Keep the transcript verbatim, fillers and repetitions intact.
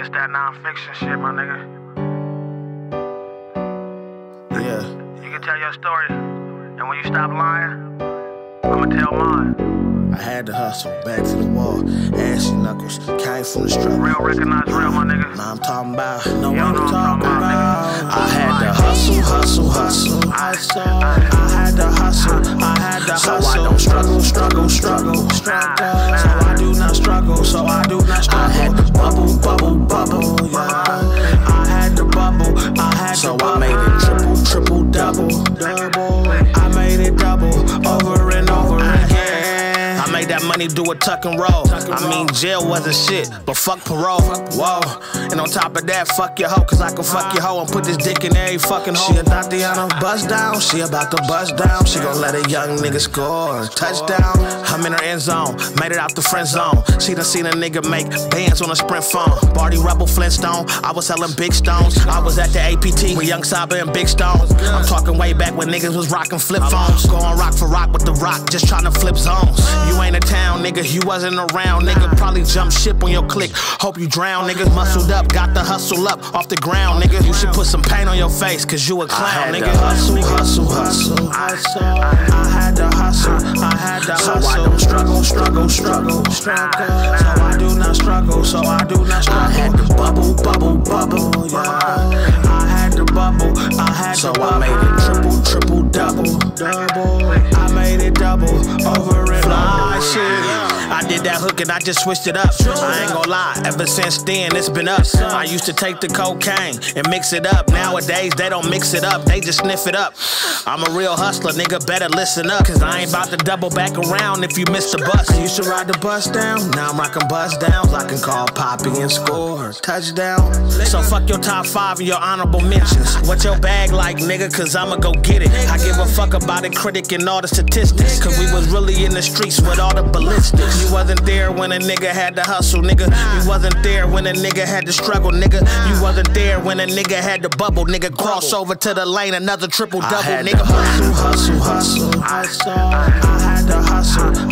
It's that nonfiction shit, my nigga. Yeah. You can tell your story, and when you stop lying, I'ma tell mine. I had to hustle, back to the wall, ass and knuckles, came from the struggle. Real recognize real, my nigga. Now I'm talking about, no one talking about. about. I had to hustle, hustle, hustle. I saw. I had to hustle, I had to hustle. So I don't struggle, struggle, struggle, struggle. So I do not struggle, so I do not struggle. I had to bubble, bubble, bubble. Yeah. I had to bubble, I had to bubble. So I made it triple, triple, double, double. I made it double over and over again. I made that money do a tuck and roll. I mean, jail wasn't shit, but fuck parole. Whoa. And on top of that, fuck your hoe, cause I can fuck your hoe and put this dick in every fucking hoe. She a Tatiana bust down, she about to bust down. She gon' let a young nigga score. Touchdown, I'm in her end zone, made it out the friend zone. She done seen a nigga make bands on a Sprint phone. Barty Rubble, Flintstone, I was selling big stones. I was at the A P T with Young Saba and Big Stone. I'm talking way back when niggas was rocking flip phones. Going rock for rock with the rock, just tryna flip zones. You ain't a town, nigga, you wasn't around, nigga. Probably jump ship on your click, hope you drown, niggas. Muscled up, got the hustle up off the ground, nigga. You should put some paint on your face, cause you a clown, nigga. Hustle, hustle, hustle. I saw. I had to hustle. I had to hustle. So I don't struggle, struggle, struggle, struggle. So I do not struggle. So I do not struggle. I had to bubble, bubble, bubble. Yeah. I had to bubble. I had to. So I made it triple, triple, double, double. I made it double over and over. Shit. I did that hook and I just switched it up. I ain't gon' lie, ever since then it's been us. I used to take the cocaine and mix it up. Nowadays they don't mix it up, they just sniff it up. I'm a real hustler, nigga, better listen up, cause I ain't about to double back around if you miss the bus. I used to ride the bus down, now I'm rockin' bus downs. I can call Poppy and score, touchdown. So fuck your top five and your honorable mentions. What your bag like, nigga, cause I'ma go get it. I give a fuck about a critic and all the statistics, cause we was really in the streets with all the ballistics. You wasn't there when a nigga had to hustle, nigga. You wasn't there when a nigga had to struggle, nigga. You wasn't there when a nigga had to bubble, nigga. Cross over to the lane, another triple double, nigga. Hustle, hustle, hustle. I saw. I had to hustle.